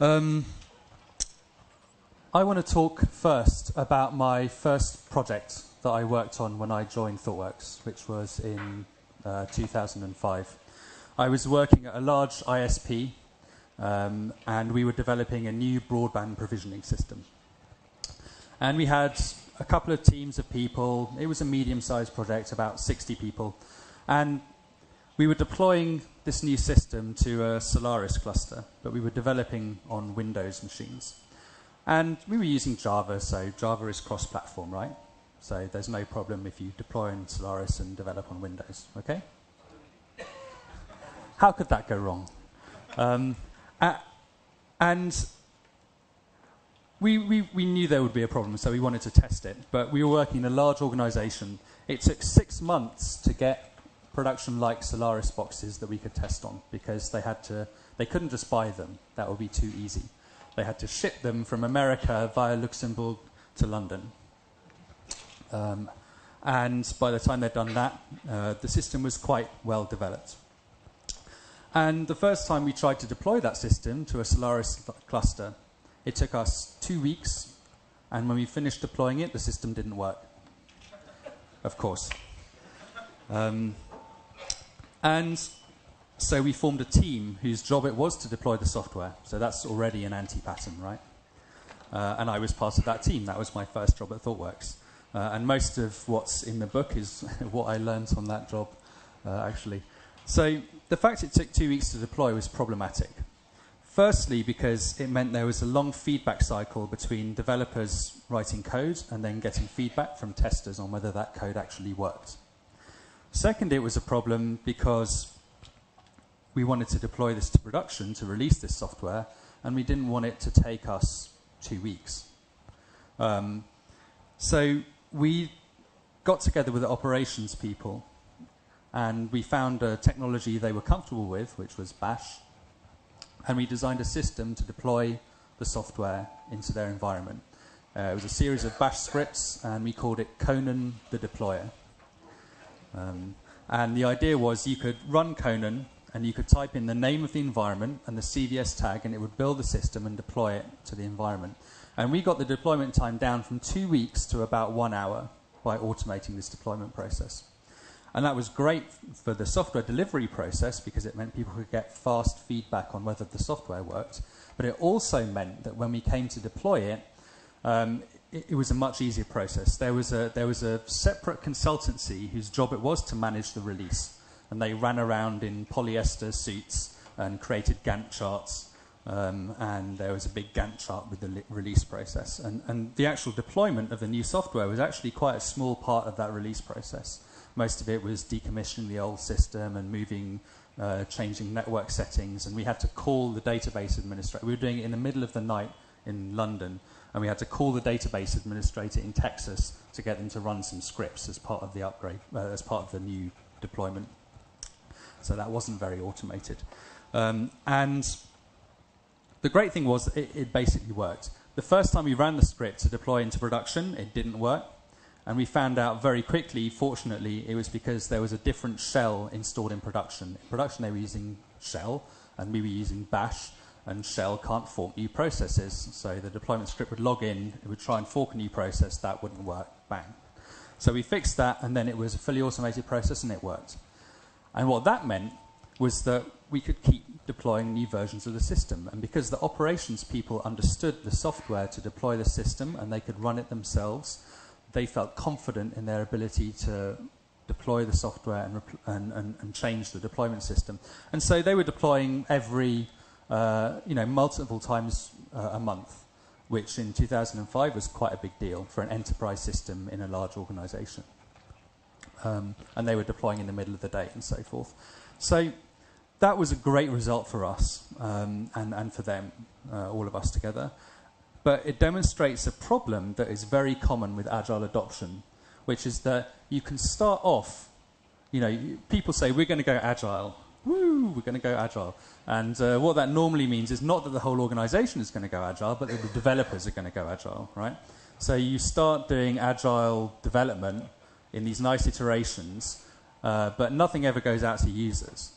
I want to talk first about my first project that I worked on when I joined ThoughtWorks, which was in 2005. I was working at a large ISP, and we were developing a new broadband provisioning system. And we had a couple of teams of people. It was a medium-sized project, about 60 people. And we were deploying this new system to a Solaris cluster, but we were developing on Windows machines. And we were using Java, so Java is cross-platform, right? So there's no problem if you deploy in Solaris and develop on Windows, okay? How could that go wrong? And we knew there would be a problem, so we wanted to test it. But we were working in a large organization. It took 6 months to get production-like Solaris boxes that we could test on, because they couldn't just buy them. That would be too easy. They had to ship them from America via Luxembourg to London. And by the time they'd done that, the system was quite well developed. And the first time we tried to deploy that system to a Solaris cluster, it took us 2 weeks, and when we finished deploying it, the system didn't work, of course. And so we formed a team whose job it was to deploy the software. So that's already an anti-pattern, right? And I was part of that team. That was my first job at ThoughtWorks. And most of what's in the book is what I learned on that job, actually. So the fact it took 2 weeks to deploy was problematic. Firstly, because it meant there was a long feedback cycle between developers writing code and then getting feedback from testers on whether that code actually worked. Second, it was a problem because we wanted to deploy this to production to release this software, and we didn't want it to take us 2 weeks. So we got together with the operations people, and we found a technology they were comfortable with, which was Bash, and we designed a system to deploy the software into their environment. It was a series of Bash scripts, and we called it Conan the Deployer. And the idea was you could run Conan, and you could type in the name of the environment and the CVS tag, and it would build the system and deploy it to the environment. And we got the deployment time down from 2 weeks to about 1 hour by automating this deployment process. And that was great for the software delivery process, because it meant people could get fast feedback on whether the software worked. But it also meant that when we came to deploy it, it was a much easier process. There was a separate consultancy whose job it was to manage the release. And they ran around in polyester suits and created Gantt charts. And there was a big Gantt chart with the release process. And the actual deployment of the new software was actually quite a small part of that release process. Most of it was decommissioning the old system and moving, changing network settings. And we had to call the database administrator. We were doing it in the middle of the night in London. And we had to call the database administrator in Texas to get them to run some scripts as part of the upgrade, as part of the new deployment. So that wasn't very automated. And the great thing was it basically worked. The first time we ran the script to deploy into production, it didn't work. And we found out very quickly, fortunately, it was because there was a different shell installed in production. In production, they were using shell, and we were using bash, and shell can't fork new processes. So the deployment script would log in, it would try and fork a new process, that wouldn't work, bang. So we fixed that, and then it was a fully automated process, and it worked. And what that meant was that we could keep deploying new versions of the system. And because the operations people understood the software to deploy the system and they could run it themselves, they felt confident in their ability to deploy the software and change the deployment system. And so they were deploying every, multiple times a month, which in 2005 was quite a big deal for an enterprise system in a large organization. And they were deploying in the middle of the day and so forth. So that was a great result for us and for them, all of us together. But it demonstrates a problem that is very common with agile adoption, which is that you can start off, people say, we're going to go agile. Woo, we're going to go agile. And what that normally means is not that the whole organization is going to go agile, but that the developers are going to go agile, right? So you start doing agile development in these nice iterations, but nothing ever goes out to users.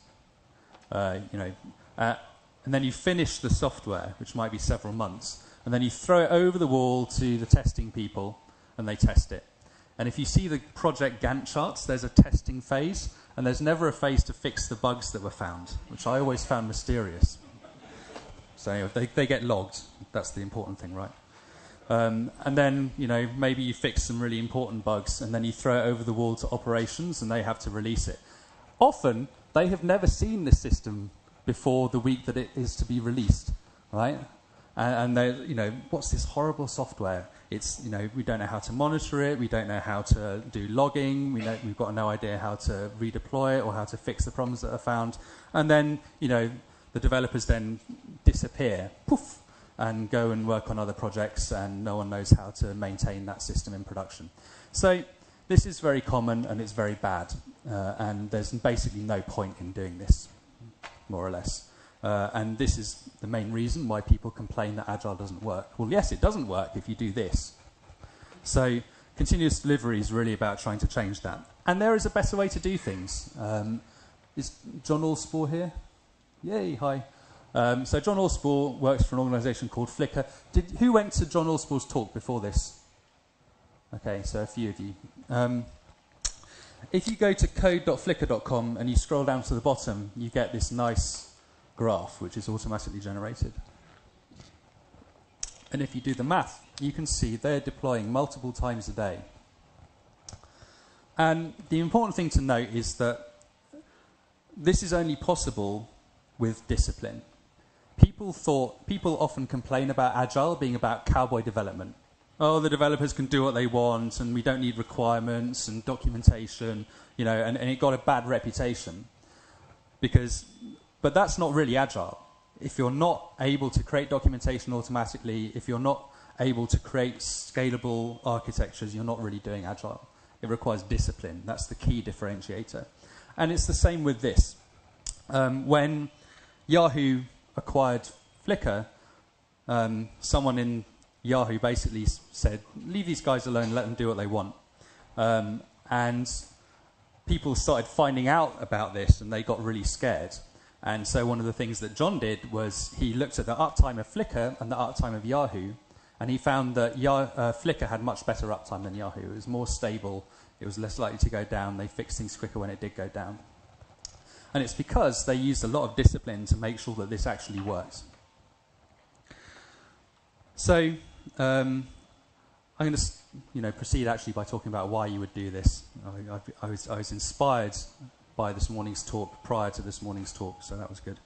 and then you finish the software, which might be several months, and then you throw it over the wall to the testing people, and they test it. And if you see the project Gantt charts, there's a testing phase, and there's never a phase to fix the bugs that were found, which I always found mysterious. So anyway, they get logged. That's the important thing, right? And then, you know, maybe you fix some really important bugs, and then you throw it over the wall to operations, and they have to release it. Often, they have never seen this system before the week that it is to be released, right? And they, you know, what's this horrible software? It's, you know, we don't know how to monitor it, we don't know how to do logging, we've got no idea how to redeploy it or how to fix the problems that are found. And then, you know, the developers then disappear, poof, and go and work on other projects, and no one knows how to maintain that system in production. So this is very common, and it's very bad, and there's basically no point in doing this, more or less. And this is the main reason why people complain that Agile doesn't work. Well, yes, it doesn't work if you do this. So continuous delivery is really about trying to change that. And there is a better way to do things. Is John Allspore here? Yay, hi. So John Allspore works for an organization called Flickr. Who went to John Allspore's talk before this? Okay, so a few of you. If you go to code.flickr.com and you scroll down to the bottom, you get this nice graph, which is automatically generated. And if you do the math, you can see they're deploying multiple times a day. And the important thing to note is that this is only possible with discipline. People often complain about Agile being about cowboy development. Oh, the developers can do what they want, and we don't need requirements and documentation, you know, and it got a bad reputation. But that's not really Agile. If you're not able to create documentation automatically, if you're not able to create scalable architectures, you're not really doing Agile. It requires discipline. That's the key differentiator. And it's the same with this. When Yahoo acquired Flickr, someone in Yahoo basically said, leave these guys alone, let them do what they want. And people started finding out about this, and they got really scared. And so one of the things that John did was he looked at the uptime of Flickr and the uptime of Yahoo, and he found that Flickr had much better uptime than Yahoo. It was more stable. It was less likely to go down. They fixed things quicker when it did go down. And it's because they used a lot of discipline to make sure that this actually works. So I'm going to proceed actually by talking about why you would do this. I was inspired by this morning's talk, prior to this morning's talk, so that was good.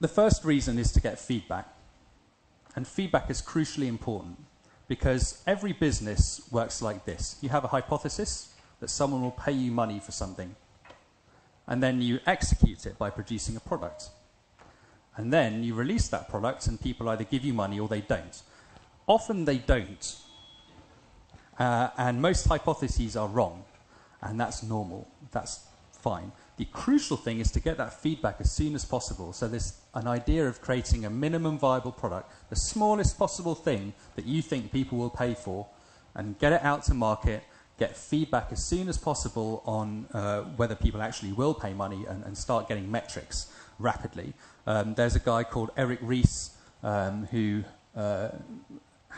The first reason is to get feedback. And feedback is crucially important because every business works like this. You have a hypothesis that someone will pay you money for something, and then you execute it by producing a product. And then you release that product, and people either give you money or they don't. Often they don't. And most hypotheses are wrong. And that's normal. That's fine. The crucial thing is to get that feedback as soon as possible. So there's an idea of creating a minimum viable product, the smallest possible thing that you think people will pay for, and get it out to market, get feedback as soon as possible on whether people actually will pay money, and start getting metrics rapidly. There's a guy called Eric Ries who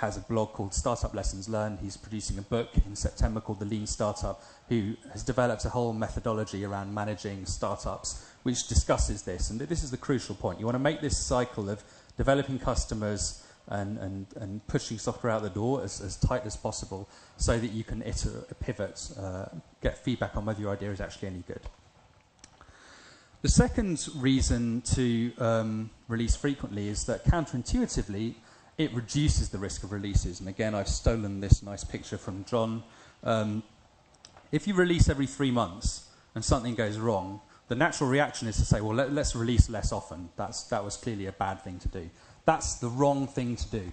has a blog called Startup Lessons Learned. He's producing a book in September called The Lean Startup, who has developed a whole methodology around managing startups, which discusses this. And this is the crucial point. You want to make this cycle of developing customers and pushing software out the door as tight as possible so that you can pivot, get feedback on whether your idea is actually any good. The second reason to release frequently is that counterintuitively, it reduces the risk of releases. And again, I've stolen this nice picture from John. If you release every 3 months and something goes wrong, the natural reaction is to say, well, let's release less often. That was clearly a bad thing to do. That's the wrong thing to do.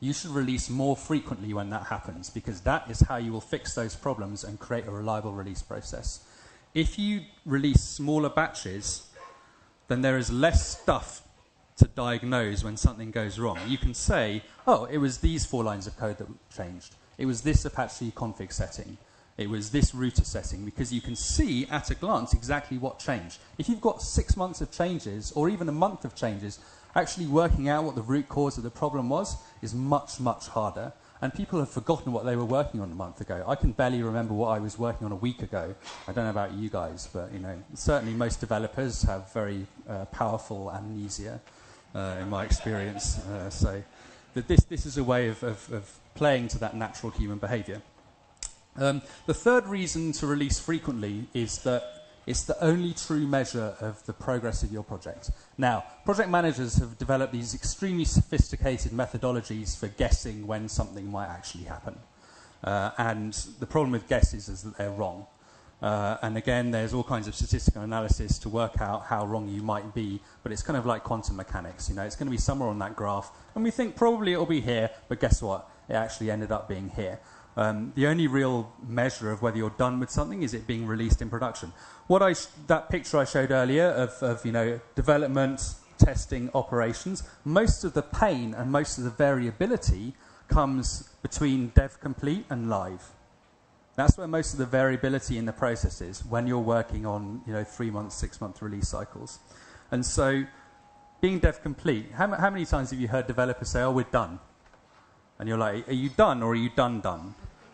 You should release more frequently when that happens, because that is how you will fix those problems and create a reliable release process. If you release smaller batches, then there is less stuff to diagnose when something goes wrong. You can say, oh, it was these 4 lines of code that changed. It was this Apache config setting. It was this root assessing, because you can see at a glance exactly what changed. If you've got 6 months of changes or even a month of changes, actually working out what the root cause of the problem was is much, much harder. And people have forgotten what they were working on a month ago. I can barely remember what I was working on a week ago. I don't know about you guys, but you know, certainly most developers have very powerful amnesia in my experience. So this is a way of playing to that natural human behavior. The third reason to release frequently is that it's the only true measure of the progress of your project. Now, project managers have developed these extremely sophisticated methodologies for guessing when something might actually happen. And the problem with guesses is that they're wrong. And again, there's all kinds of statistical analysis to work out how wrong you might be, but it's kind of like quantum mechanics. You know, it's going to be somewhere on that graph, and we think probably it'll be here, but guess what? It actually ended up being here. The only real measure of whether you're done with something is it being released in production. That picture I showed earlier of development, testing, operations, most of the pain and most of the variability comes between dev complete and live. That's where most of the variability in the process is when you're working on 3 month, 6 month release cycles. And so being dev complete, how many times have you heard developers say, oh, we're done? And you're like, are you done or are you done?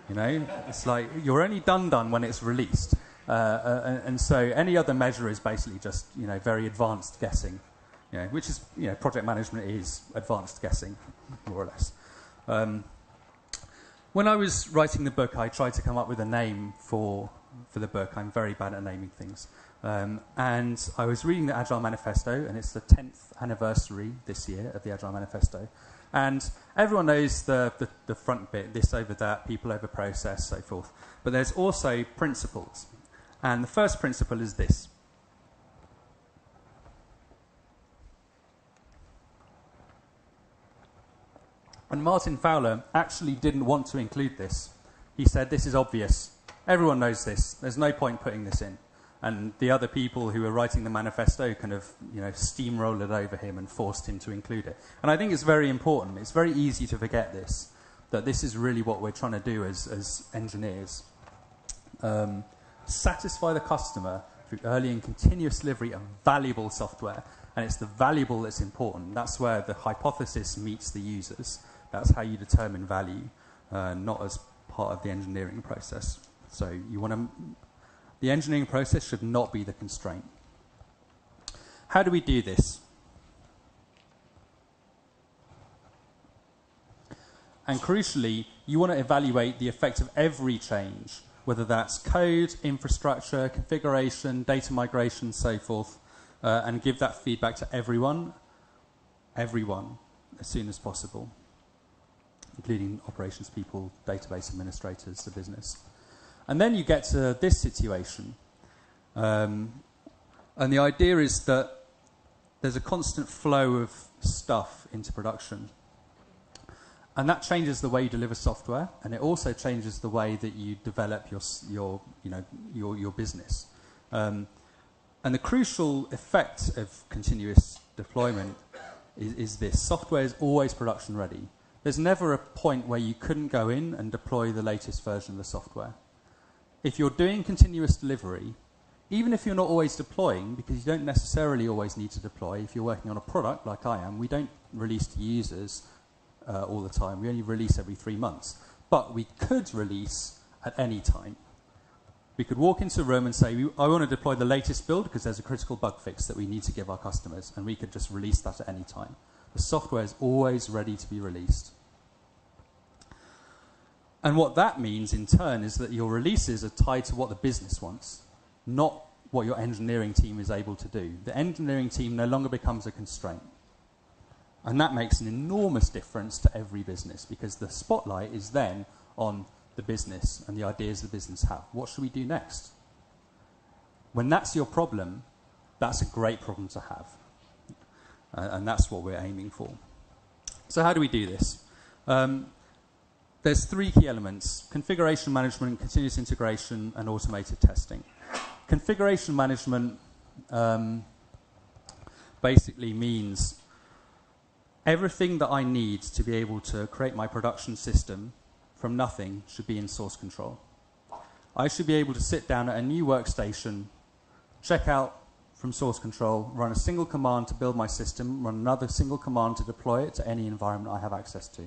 You know, it's like you're only done when it's released. And so any other measure is basically just very advanced guessing, which is project management is advanced guessing, more or less. When I was writing the book, I tried to come up with a name for the book. I'm very bad at naming things, and I was reading the Agile Manifesto, and it's the 10th anniversary this year of the Agile Manifesto. And everyone knows the front bit, this over that, people over process, so forth. But there's also principles. And the first principle is this. And Martin Fowler actually didn't want to include this. He said, this is obvious. Everyone knows this. There's no point putting this in. And the other people who were writing the manifesto kind of, steamrolled it over him and forced him to include it. And I think it's very important. It's very easy to forget this, that this is really what we're trying to do as engineers. Satisfy the customer through early and continuous delivery of valuable software. And it's the valuable that's important. That's where the hypothesis meets the users. That's how you determine value, not as part of the engineering process. So you want to... The engineering process should not be the constraint. How do we do this? And crucially, you want to evaluate the effect of every change, whether that's code, infrastructure, configuration, data migration, so forth, and give that feedback to everyone, as soon as possible, including operations people, database administrators, the business. And then you get to this situation. And the idea is that there's a constant flow of stuff into production. And that changes the way you deliver software, and it also changes the way that you develop your business. And the crucial effect of continuous deployment is this. Software is always production ready. There's never a point where you couldn't go in and deploy the latest version of the software. If you're doing continuous delivery, even if you're not always deploying, because you don't necessarily always need to deploy, if you're working on a product like I am, we don't release to users all the time. We only release every 3 months. But we could release at any time. We could walk into a room and say, I want to deploy the latest build because there's a critical bug fix that we need to give our customers, and we could just release that at any time. The software is always ready to be released. And what that means, in turn, is that your releases are tied to what the business wants, not what your engineering team is able to do. The engineering team no longer becomes a constraint. And that makes an enormous difference to every business, because the spotlight is then on the business and the ideas the business have. What should we do next? When that's your problem, that's a great problem to have. And that's what we're aiming for. So how do we do this? There's three key elements: configuration management, continuous integration, and automated testing. Configuration management basically means everything that I need to be able to create my production system from nothing should be in source control. I should be able to sit down at a new workstation, check out from source control, run a single command to build my system, run another single command to deploy it to any environment I have access to.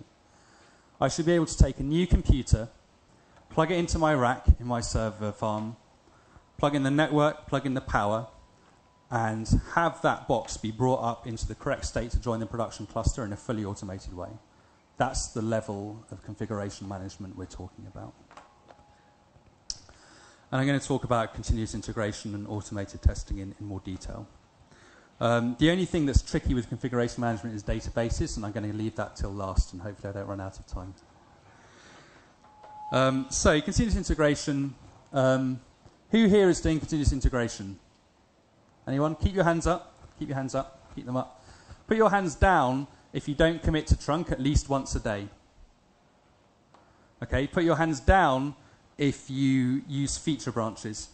I should be able to take a new computer, plug it into my rack in my server farm, plug in the network, plug in the power, and have that box be brought up into the correct state to join the production cluster in a fully automated way. That's the level of configuration management we're talking about. And I'm going to talk about continuous integration and automated testing in more detail. The only thing that's tricky with configuration management is databases, and I'm going to leave that till last, and hopefully I don't run out of time. So continuous integration. Who here is doing continuous integration? Anyone? Keep your hands up. Keep your hands up. Keep them up. Put your hands down if you don't commit to trunk at least once a day. Okay, put your hands down if you use feature branches.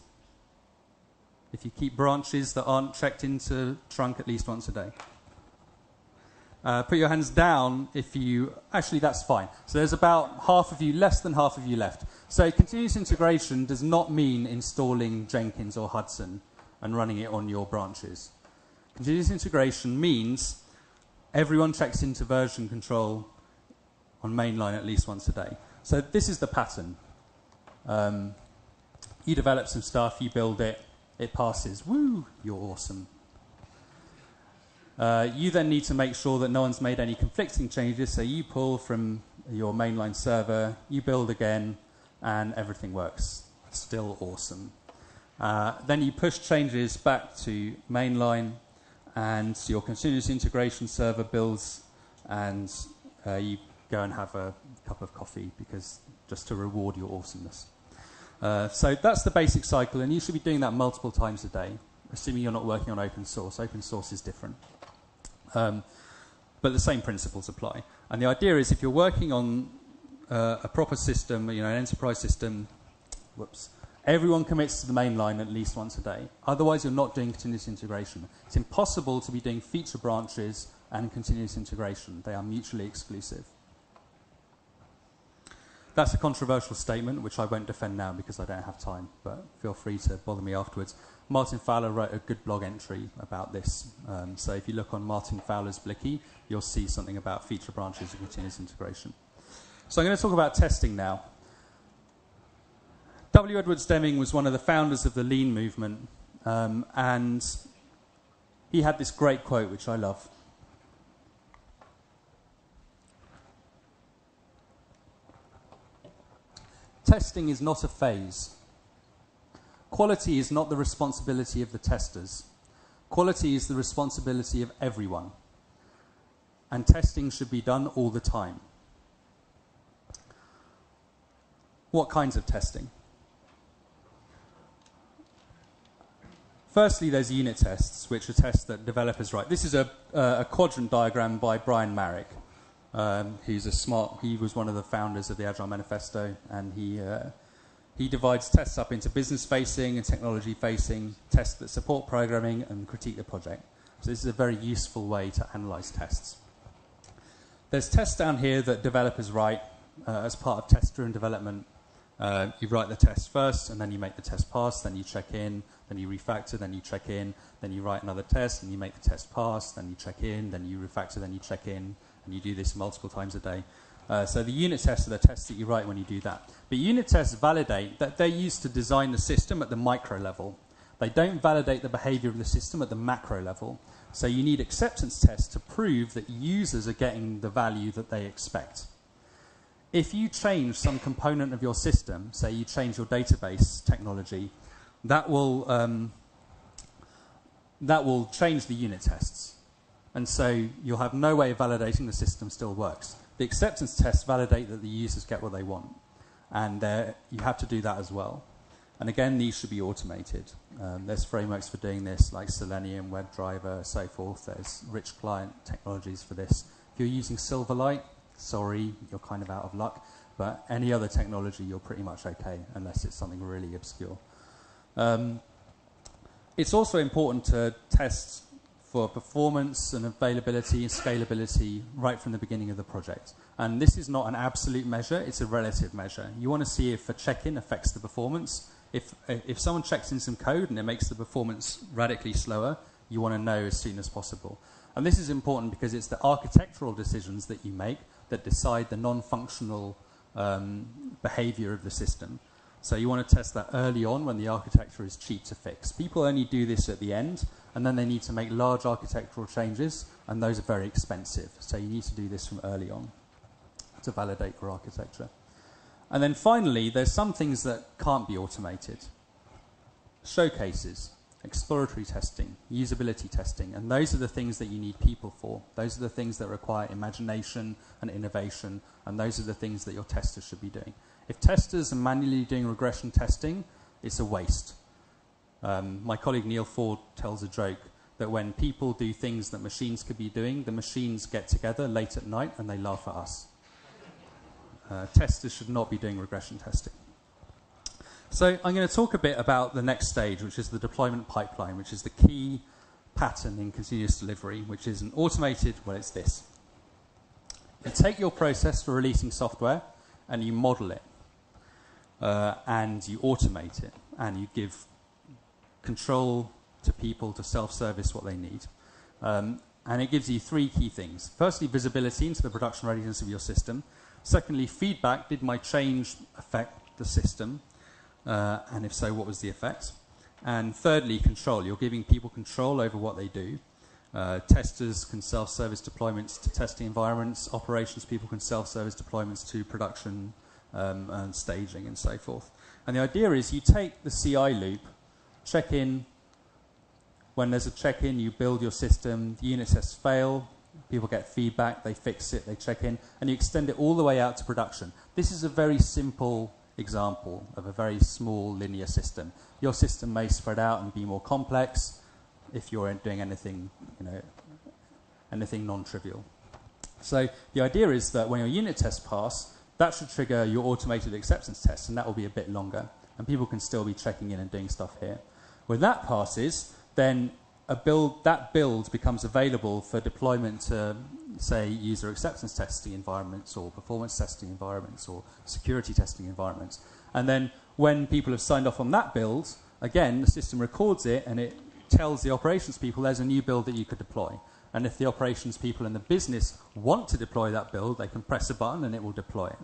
If you keep branches that aren't checked into trunk at least once a day. Put your hands down if you... Actually, that's fine. So there's about half of you, less than half of you left. So continuous integration does not mean installing Jenkins or Hudson and running it on your branches. Continuous integration means everyone checks into version control on mainline at least once a day. So this is the pattern. You develop some stuff, you build it, it passes. Woo, you're awesome. You then need to make sure that no one's made any conflicting changes, so you pull from your mainline server, you build again, and everything works. Still awesome. Then you push changes back to mainline, and your continuous integration server builds, and you go and have a cup of coffee because just to reward your awesomeness. So that's the basic cycle, and you should be doing that multiple times a day, assuming you're not working on open source. Open source is different. But the same principles apply. And the idea is if you're working on a proper system, you know, an enterprise system, whoops, everyone commits to the main line at least once a day. Otherwise, you're not doing continuous integration. It's impossible to be doing feature branches and continuous integration. They are mutually exclusive. That's a controversial statement, which I won't defend now because I don't have time, but feel free to bother me afterwards. Martin Fowler wrote a good blog entry about this. So if you look on Martin Fowler's Blicky, you'll see something about feature branches and continuous integration. So I'm going to talk about testing now. W. Edwards Deming was one of the founders of the Lean movement, and he had this great quote, which I love. Testing is not a phase. Quality is not the responsibility of the testers. Quality is the responsibility of everyone. And testing should be done all the time. What kinds of testing? Firstly, there's unit tests, which are tests that developers write. This is a quadrant diagram by Brian Marick. He was one of the founders of the Agile Manifesto, and he divides tests up into business-facing and technology-facing, tests that support programming and critique the project. So this is a very useful way to analyze tests. There's tests down here that developers write as part of test-driven development. You write the test first, and then you make the test pass, then you check in, then you refactor, then you check in, then you write another test, and you make the test pass, then you check in, then you refactor, then you check in, and you do this multiple times a day. So the unit tests are the tests that you write when you do that. But unit tests validate that they're used to design the system at the micro level. They don't validate the behavior of the system at the macro level. So you need acceptance tests to prove that users are getting the value that they expect. If you change some component of your system, say you change your database technology, that will change the unit tests. And so you'll have no way of validating the system still works. The acceptance tests validate that the users get what they want. And you have to do that as well. And again, these should be automated. There's frameworks for doing this, like Selenium, WebDriver, so forth. There's rich client technologies for this. If you're using Silverlight, sorry, you're kind of out of luck, but any other technology you're pretty much okay, unless it's something really obscure. It's also important to test for performance and availability and scalability right from the beginning of the project. And this is not an absolute measure, it's a relative measure. You want to see if a check-in affects the performance. If someone checks in some code and it makes the performance radically slower, you want to know as soon as possible. And this is important because it's the architectural decisions that you make that decide the non-functional behavior of the system. So you want to test that early on when the architecture is cheap to fix. People only do this at the end, and then they need to make large architectural changes, and those are very expensive. So you need to do this from early on to validate your architecture. And then finally, there's some things that can't be automated. Showcases, exploratory testing, usability testing, and those are the things that you need people for. Those are the things that require imagination and innovation, and those are the things that your testers should be doing. If testers are manually doing regression testing, it's a waste. My colleague Neil Ford tells a joke that when people do things that machines could be doing, the machines get together late at night and they laugh at us. Testers should not be doing regression testing. So I'm going to talk a bit about the next stage, which is the deployment pipeline, which is the key pattern in continuous delivery, which is an automated, well, it's this. You take your process for releasing software and you model it. And you automate it, and you give control to people to self-service what they need. And it gives you three key things. Firstly, visibility into the production readiness of your system. Secondly, feedback. Did my change affect the system? And if so, what was the effect? And thirdly, control. You're giving people control over what they do. Testers can self-service deployments to testing environments. Operations people can self-service deployments to production and staging and so forth. And the idea is you take the CI loop, check in. When there's a check-in, you build your system. The unit tests fail. People get feedback. They fix it. They check in. And you extend it all the way out to production. This is a very simple example of a very small linear system. Your system may spread out and be more complex if you're doing anything, anything non-trivial. So the idea is that when your unit tests pass, that should trigger your automated acceptance test, and that will be a bit longer. And people can still be checking in and doing stuff here. When that passes, then that build becomes available for deployment to, say, user acceptance testing environments or performance testing environments or security testing environments. And then when people have signed off on that build, again, the system records it, and it tells the operations people there's a new build that you could deploy. And if the operations people in the business want to deploy that build, they can press a button and it will deploy it.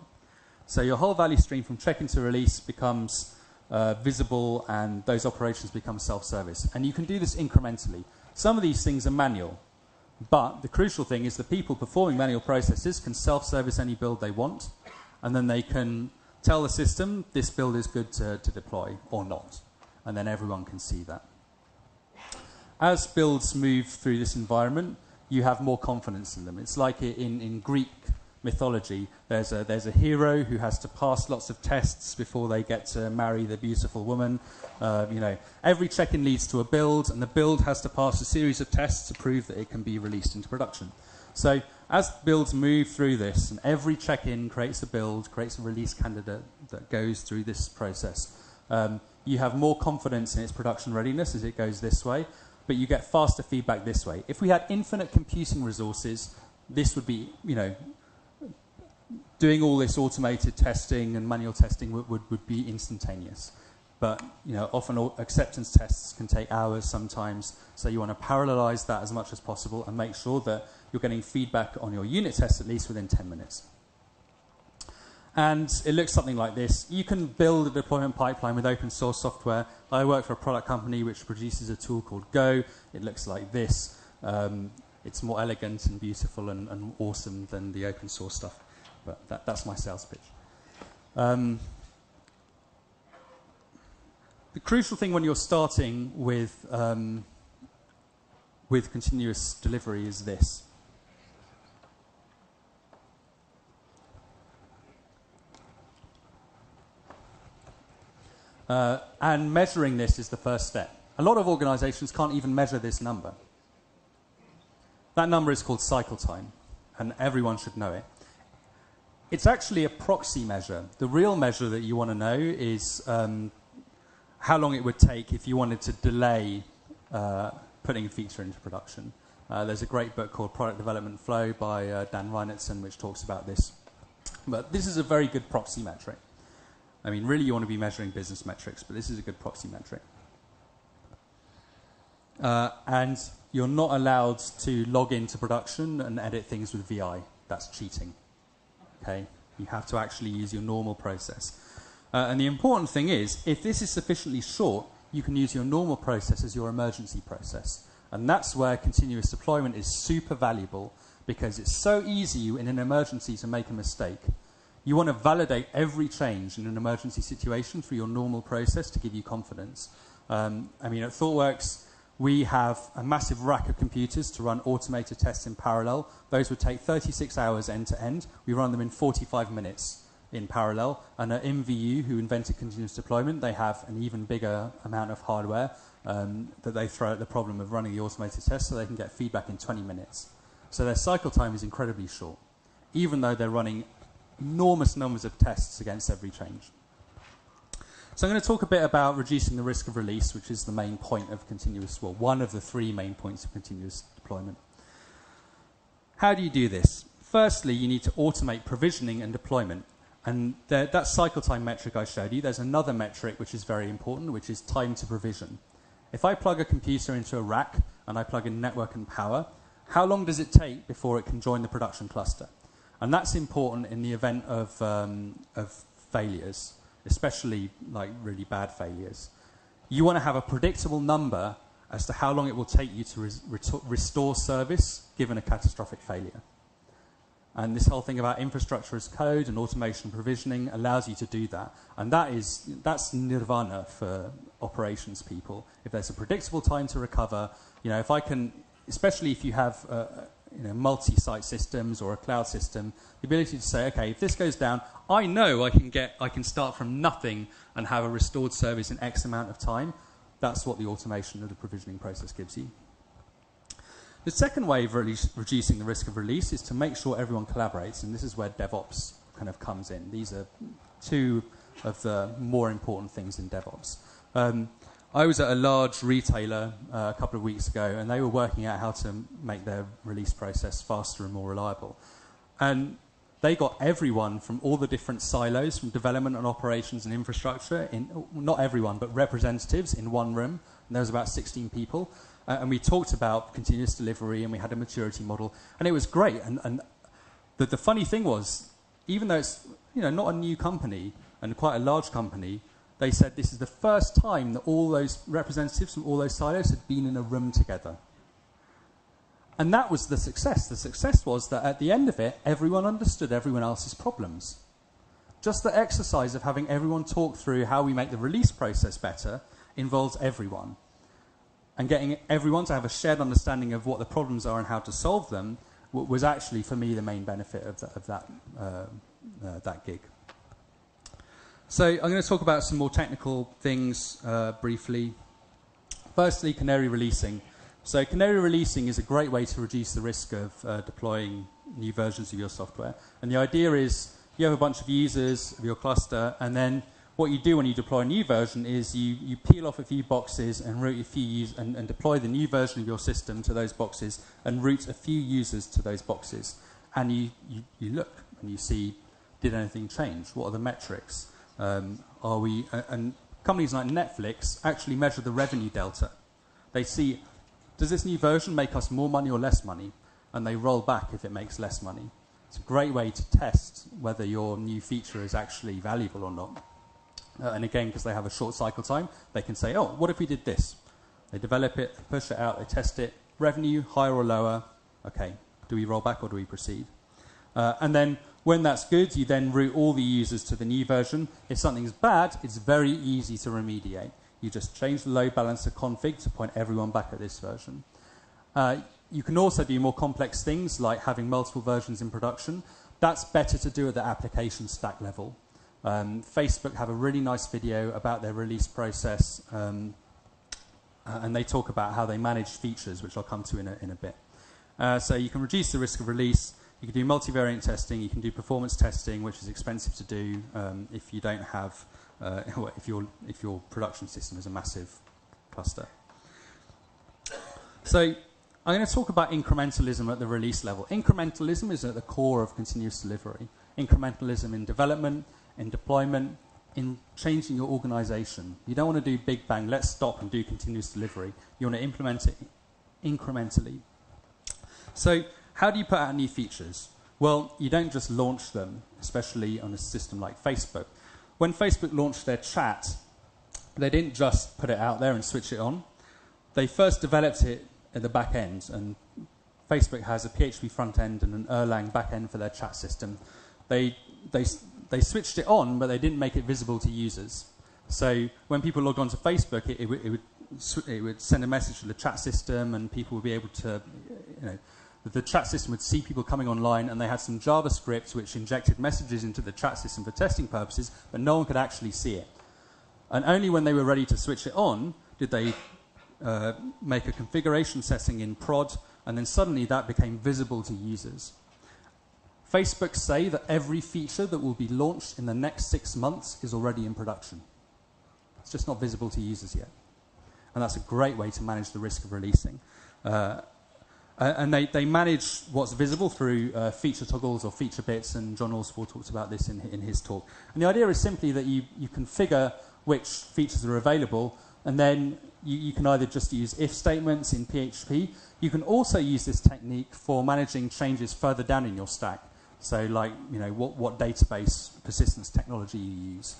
So your whole value stream from check-in to release becomes visible, and those operations become self-service. And you can do this incrementally. Some of these things are manual, but the crucial thing is the people performing manual processes can self-service any build they want, and then they can tell the system this build is good to deploy or not. And then everyone can see that. As builds move through this environment, you have more confidence in them. It's like in Greek mythology, there's a hero who has to pass lots of tests before they get to marry the beautiful woman. Every check-in leads to a build, and the build has to pass a series of tests to prove that it can be released into production. So as builds move through this, and every check-in creates a build, creates a release candidate that goes through this process, you have more confidence in its production readiness as it goes this way. But you get faster feedback this way. If we had infinite computing resources, this would be, doing all this automated testing and manual testing would be instantaneous. But, often all acceptance tests can take hours sometimes, so you want to parallelize that as much as possible and make sure that you're getting feedback on your unit tests at least within 10 minutes. And it looks something like this. You can build a deployment pipeline with open source software. I work for a product company which produces a tool called Go. It looks like this. It's more elegant and beautiful and awesome than the open source stuff. But that's my sales pitch. The crucial thing when you're starting with continuous delivery is this. And measuring this is the first step. A lot of organizations can't even measure this number. That number is called cycle time, and everyone should know it. It's actually a proxy measure. The real measure that you want to know is how long it would take if you wanted to delay putting feature into production. There's a great book called Product Development Flow by Dan Reinertsen, which talks about this. But this is a very good proxy metric. I mean, really you want to be measuring business metrics, but this is a good proxy metric. And you're not allowed to log into production and edit things with VI. That's cheating. Okay? You have to actually use your normal process. And the important thing is, if this is sufficiently short, you can use your normal process as your emergency process. And that's where continuous deployment is super valuable, because it's so easy in an emergency to make a mistake. You want to validate every change in an emergency situation through your normal process to give you confidence. I mean, at ThoughtWorks, we have a massive rack of computers to run automated tests in parallel. Those would take 36 hours end to end. We run them in 45 minutes in parallel. And at MVU, who invented continuous deployment, they have an even bigger amount of hardware that they throw at the problem of running the automated tests, so they can get feedback in 20 minutes. So their cycle time is incredibly short, even though they're running enormous numbers of tests against every change. So I'm going to talk a bit about reducing the risk of release, which is the main point of continuous, well, one of the three main points of continuous deployment. How do you do this? Firstly, you need to automate provisioning and deployment. And that cycle time metric I showed you, there's another metric which is very important, which is time to provision. If I plug a computer into a rack and I plug in network and power, how long does it take before it can join the production cluster? And that's important in the event of failures, especially like really bad failures. You want to have a predictable number as to how long it will take you to restore service given a catastrophic failure. And this whole thing about infrastructure as code and automation provisioning allows you to do that. And that's nirvana for operations people. If there's a predictable time to recover, you know, if I can, especially if you have you know, multi-site systems or a cloud system, the ability to say, okay, if this goes down, I know I can start from nothing and have a restored service in X amount of time. That's what the automation of the provisioning process gives you. The second way of reducing the risk of release is to make sure everyone collaborates, and this is where DevOps kind of comes in. These are two of the more important things in DevOps. I was at a large retailer a couple of weeks ago, and they were working out how to make their release process faster and more reliable. And they got everyone from all the different silos, from development and operations and infrastructure, not everyone, but representatives in one room. And there was about 16 people. And we talked about continuous delivery, and we had a maturity model. And it was great. And the funny thing was, even though it's, you know, not a new company and quite a large company, they said this is the first time that all those representatives from all those silos had been in a room together. And that was the success. The success was that at the end of it, everyone understood everyone else's problems. Just the exercise of having everyone talk through how we make the release process better involves everyone. And getting everyone to have a shared understanding of what the problems are and how to solve them was actually, for me, the main benefit of that gig. So I'm going to talk about some more technical things briefly. Firstly, canary releasing. So canary releasing is a great way to reduce the risk of deploying new versions of your software. And the idea is you have a bunch of users of your cluster, and then what you do when you deploy a new version is you peel off a few boxes and route a few users and deploy the new version of your system to those boxes and route a few users to those boxes. And you look and you see, did anything change? What are the metrics? And companies like Netflix actually measure the revenue delta. They see, does this new version make us more money or less money? And they roll back if it makes less money. It's a great way to test whether your new feature is actually valuable or not. And again, because they have a short cycle time, they can say, oh, what if we did this? They develop it, push it out, they test it. Revenue, higher or lower? Okay, do we roll back or do we proceed? And then when that's good, you then route all the users to the new version. If something's bad, it's very easy to remediate. You just change the load balancer config to point everyone back at this version. You can also do more complex things like having multiple versions in production. That's better to do at the application stack level. Facebook have a really nice video about their release process, and they talk about how they manage features, which I'll come to in a bit. So you can reduce the risk of release. You can do multivariant testing, you can do performance testing, which is expensive to do if you don't have, if your production system is a massive cluster. So I'm going to talk about incrementalism at the release level. Incrementalism is at the core of continuous delivery. Incrementalism in development, in deployment, in changing your organization. You don't want to do big bang, let's stop and do continuous delivery. You want to implement it incrementally. So how do you put out new features? Well, you don't just launch them, especially on a system like Facebook. When Facebook launched their chat, they didn't just put it out there and switch it on. They first developed it at the back end, and Facebook has a PHP front end and an Erlang back end for their chat system. They switched it on, but they didn't make it visible to users. So when people logged onto Facebook, it would send a message to the chat system, and people would be able to, you know, the chat system would see people coming online, and they had some JavaScript which injected messages into the chat system for testing purposes, but no one could actually see it. And only when they were ready to switch it on did they make a configuration setting in prod, and then suddenly that became visible to users. Facebook say that every feature that will be launched in the next 6 months is already in production. It's just not visible to users yet. And that's a great way to manage the risk of releasing. And they manage what's visible through feature toggles or feature bits, and John Allspaw talks about this in his talk. And the idea is simply that you configure which features are available, and then you can either just use if statements in PHP. You can also use this technique for managing changes further down in your stack. So like, you know, what database persistence technology you use.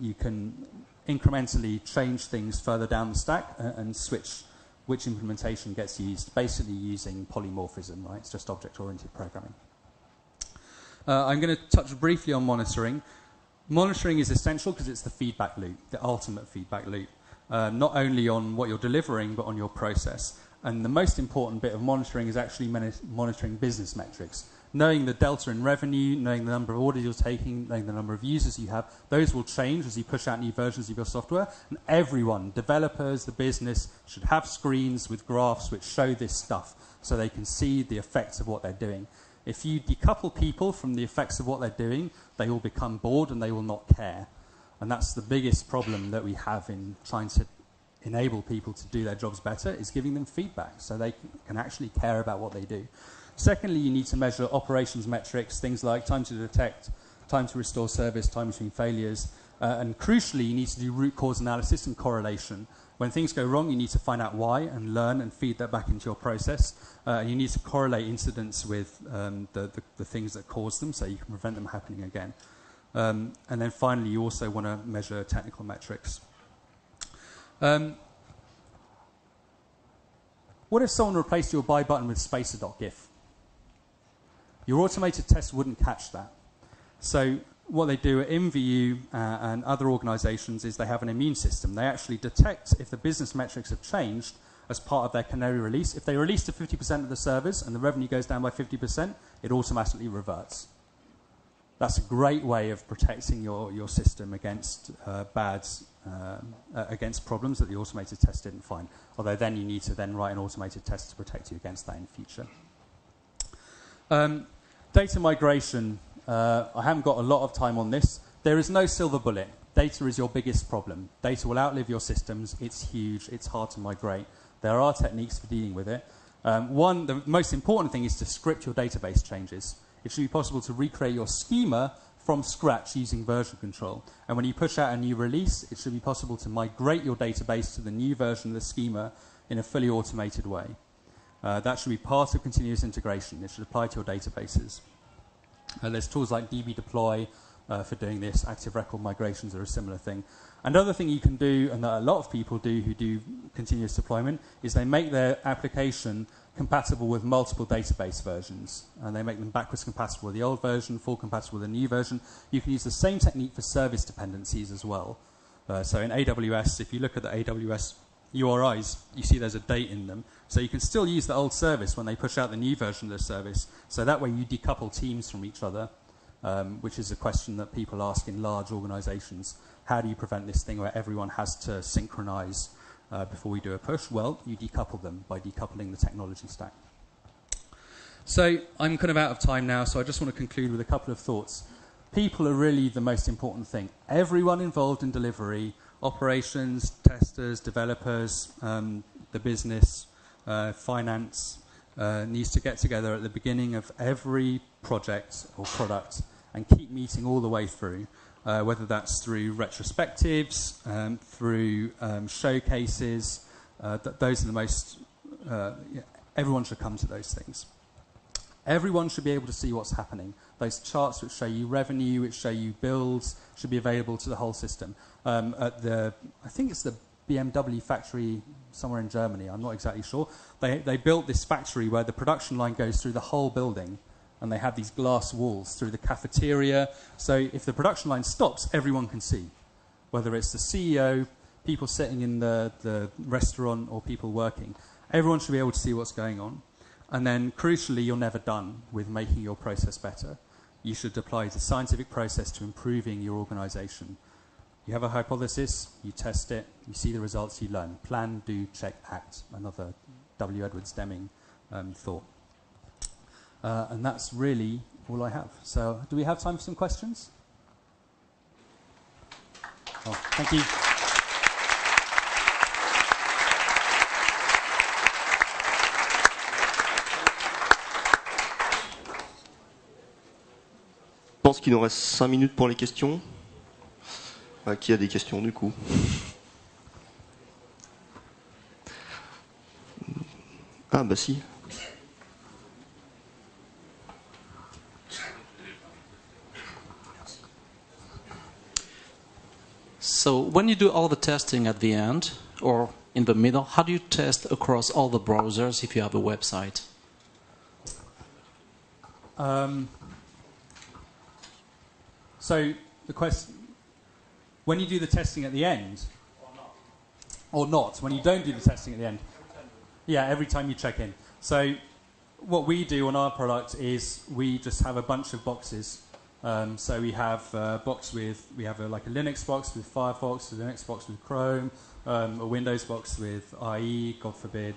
You can incrementally change things further down the stack and switch which implementation gets used, basically using polymorphism, right? It's just object-oriented programming. I'm going to touch briefly on monitoring. Monitoring is essential because it's the feedback loop, the ultimate feedback loop, not only on what you're delivering, but on your process. And the most important bit of monitoring is actually monitoring business metrics. Knowing the delta in revenue, knowing the number of orders you're taking, knowing the number of users you have, those will change as you push out new versions of your software. And everyone, developers, the business, should have screens with graphs which show this stuff so they can see the effects of what they're doing. If you decouple people from the effects of what they're doing, they will become bored and they will not care. And that's the biggest problem that we have in trying to enable people to do their jobs better, is giving them feedback so they can actually care about what they do. Secondly, you need to measure operations metrics, things like time to detect, time to restore service, time between failures, and crucially, you need to do root cause analysis and correlation. When things go wrong, you need to find out why and learn and feed that back into your process. You need to correlate incidents with the things that cause them so you can prevent them happening again. And then finally, you also want to measure technical metrics. What if someone replaced your buy button with spacer.gif? Your automated test wouldn't catch that. So what they do at MVU and other organizations is they have an immune system. They actually detect if the business metrics have changed as part of their canary release. If they release to 50% of the servers and the revenue goes down by 50%, it automatically reverts. That's a great way of protecting your system against against problems that the automated test didn't find. Although then you need to then write an automated test to protect you against that in future. Data migration, I haven't got a lot of time on this. There is no silver bullet. Data is your biggest problem. Data will outlive your systems. It's huge. It's hard to migrate. There are techniques for dealing with it. The most important thing is to script your database changes. It should be possible to recreate your schema from scratch using version control. And when you push out a new release, it should be possible to migrate your database to the new version of the schema in a fully automated way. That should be part of continuous integration. It should apply to your databases. There's tools like DB deploy for doing this. Active record migrations are a similar thing. Another thing you can do, and that a lot of people do who do continuous deployment, is they make their application compatible with multiple database versions. And they make them backwards compatible with the old version, forward compatible with the new version. You can use the same technique for service dependencies as well. So in AWS, if you look at the AWS URIs, you see there's a date in them. So you can still use the old service when they push out the new version of the service. So that way you decouple teams from each other, which is a question that people ask in large organizations. How do you prevent this thing where everyone has to synchronize before we do a push? Well, you decouple them by decoupling the technology stack. So I'm kind of out of time now, so I just want to conclude with a couple of thoughts. People are really the most important thing. Everyone involved in delivery, operations, testers, developers, the business, finance needs to get together at the beginning of every project or product and keep meeting all the way through, whether that's through retrospectives, through showcases. Those are the most, everyone should come to those things. Everyone should be able to see what's happening. Those charts which show you revenue, which show you builds, should be available to the whole system. At the, I think it's the BMW factory somewhere in Germany, I'm not exactly sure. They built this factory where the production line goes through the whole building, and they have these glass walls through the cafeteria. So if the production line stops, everyone can see, whether it's the CEO, people sitting in the restaurant, or people working. Everyone should be able to see what's going on. And then, crucially, you're never done with making your process better. You should apply the scientific process to improving your organization. You have a hypothesis, you test it, you see the results, you learn. Plan, do, check, act. Another W. Edwards Deming thought. And that's really all I have. So do we have time for some questions? Oh, thank you. Je pense qu'il nous reste 5 minutes pour les questions. Qui a des questions, du coup? Ah, bah si. So, when you do all the testing at the end, or in the middle, how do you test across all the browsers if you have a website? So the question, when you do the testing at the end, or not, when you don't do the testing at the end, yeah, every time you check in. So what we do on our product is we just have a bunch of boxes. So we have a box with, we have a, like a Linux box with Firefox, a Linux box with Chrome, a Windows box with IE, God forbid.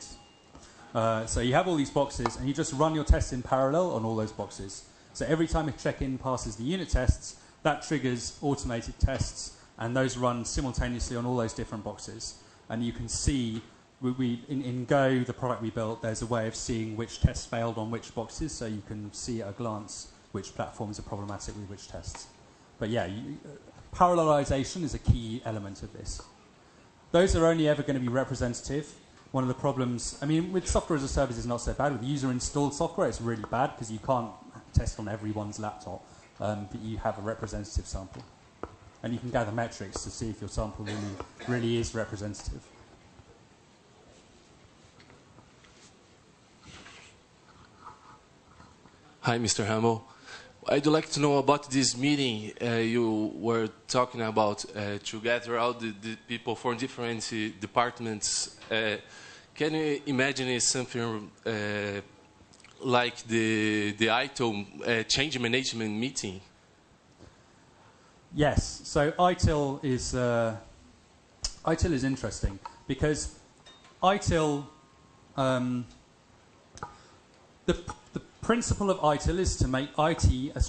So you have all these boxes, and you just run your tests in parallel on all those boxes. So every time a check-in passes the unit tests, that triggers automated tests, and those run simultaneously on all those different boxes. And you can see, in Go, the product we built, there's a way of seeing which tests failed on which boxes, so you can see at a glance which platforms are problematic with which tests. But yeah, parallelization is a key element of this. Those are only ever going to be representative. One of the problems, I mean, with software as a service is not so bad. With user-installed software, it's really bad because you can't test on everyone's laptop. But you have a representative sample. And you can gather metrics to see if your sample really is representative. Hi, Mr. Hamel. I'd like to know about this meeting you were talking about to gather all the people from different departments. Can you imagine something like the ITIL change management meeting? Yes. So ITIL is interesting because ITIL, the principle of ITIL is to make IT a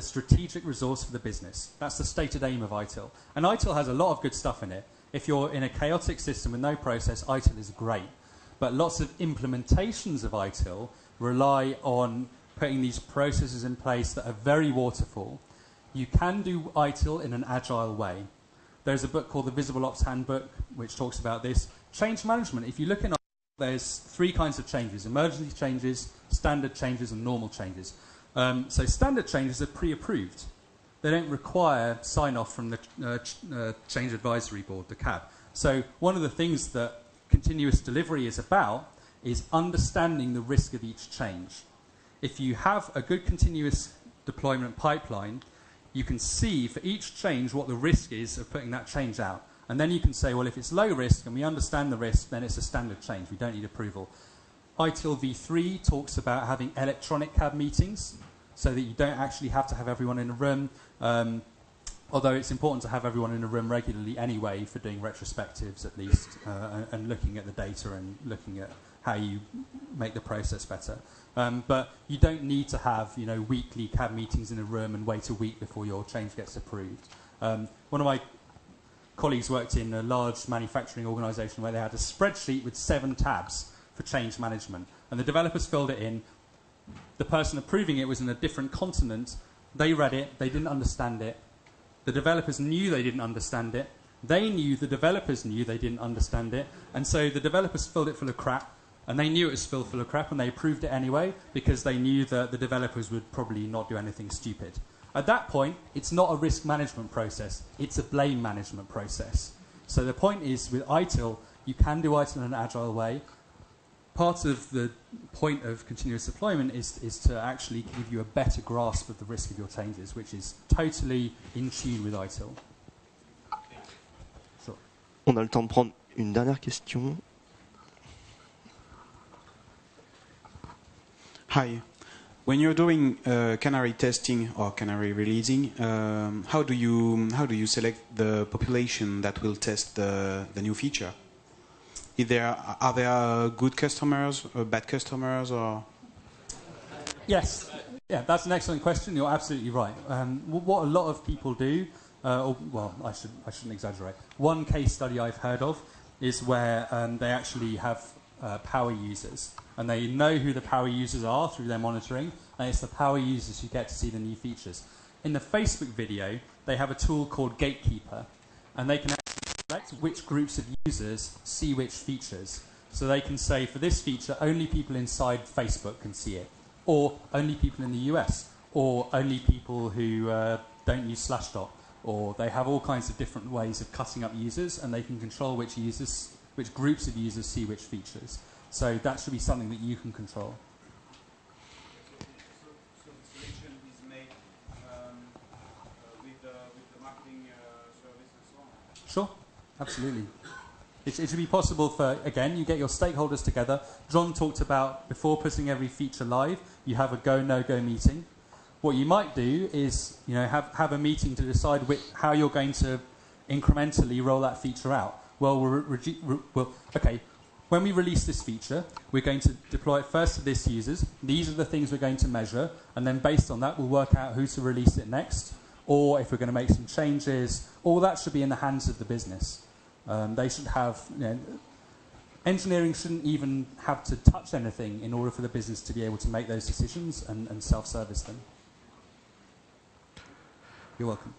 strategic resource for the business. That's the stated aim of ITIL. And ITIL has a lot of good stuff in it. If you're in a chaotic system with no process, ITIL is great. But lots of implementations of ITIL rely on putting these processes in place that are very waterfall. You can do ITIL in an agile way. There's a book called The Visible Ops Handbook, which talks about this. Change management, if you look in ITIL, there's 3 kinds of changes: emergency changes, standard changes, and normal changes. So standard changes are pre-approved. They don't require sign-off from the Change Advisory Board, the CAB. So one of the things that continuous delivery is about is understanding the risk of each change. If you have a good continuous deployment pipeline, you can see for each change what the risk is of putting that change out. And then you can say, well, if it's low risk and we understand the risk, then it's a standard change. We don't need approval. ITIL v3 talks about having electronic CAB meetings so that you don't actually have to have everyone in a room, although it's important to have everyone in a room regularly anyway for doing retrospectives at least and looking at the data and looking at how you make the process better. But you don't need to have, you know, weekly CAB meetings in a room and wait a week before your change gets approved. One of my colleagues worked in a large manufacturing organisation where they had a spreadsheet with 7 tabs for change management. And the developers filled it in. The person approving it was in a different continent. They read it. They didn't understand it. The developers knew they didn't understand it. They knew the developers knew they didn't understand it. And so the developers filled it full of crap. And they knew it was filled full of crap. And they approved it anyway because they knew that the developers would probably not do anything stupid. At that point, it's not a risk management process. It's a blame management process. So the point is, with ITIL, you can do ITIL in an agile way. Part of the point of continuous deployment is to actually give you a better grasp of the risk of your changes, which is totally in tune with ITIL. So. On a le temps de prendre une dernière question. Hi. When you're doing canary testing or canary releasing, how do you select the population that will test the new feature? Are there good customers, or bad customers, or? Yes, yeah, that's an excellent question. You're absolutely right. What a lot of people do, well, I shouldn't exaggerate. One case study I've heard of is where they actually have power users, and they know who the power users are through their monitoring, and it's the power users who get to see the new features. In the Facebook video, they have a tool called Gatekeeper, and they can select which groups of users see which features. So they can say, for this feature, only people inside Facebook can see it, or only people in the US, or only people who don't use Slashdot, or they have all kinds of different ways of cutting up users, and they can control which users, which groups of users see which features. So that should be something that you can control. Sure. Absolutely. It should be possible for, again, you get your stakeholders together. John talked about before putting every feature live, you have a go, no-go meeting. What you might do is, you know, have a meeting to decide how you're going to incrementally roll that feature out. Well, okay, when we release this feature, we're going to deploy it first to this users. These are the things we're going to measure. And then based on that, we'll work out who to release it next, or if we're going to make some changes. All that should be in the hands of the business. They should have, you know, engineering shouldn't even have to touch anything in order for the business to be able to make those decisions and self-service them. You're welcome.